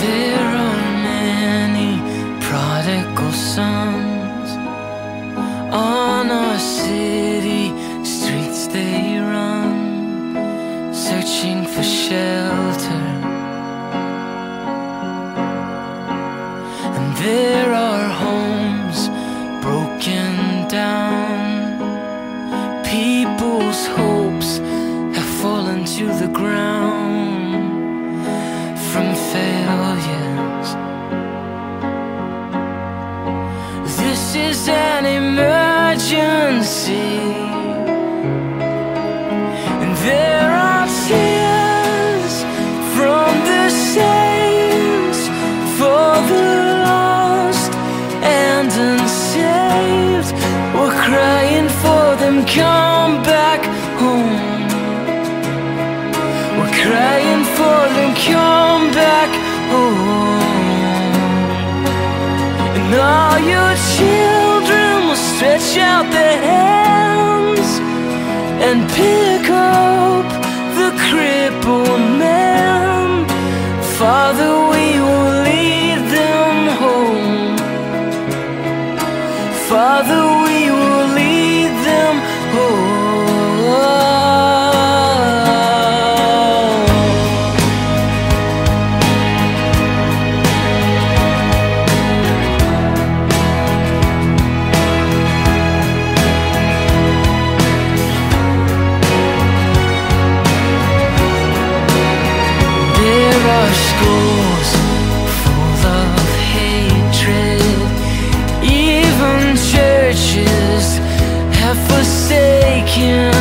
There are many prodigal sons on our city streets. They run, searching for shelter. And there are homes broken down. People's hopes have fallen to the ground from failures. This is an emergency, and there are tears from the saints for the lost and unsaved. We're crying for them, come back home. We're crying for them, come back home. And all your children will stretch out their hands and pick up the crippled man. Father, we will lead them home. Father, we will lead them home. Schools full of hatred, even churches have forsaken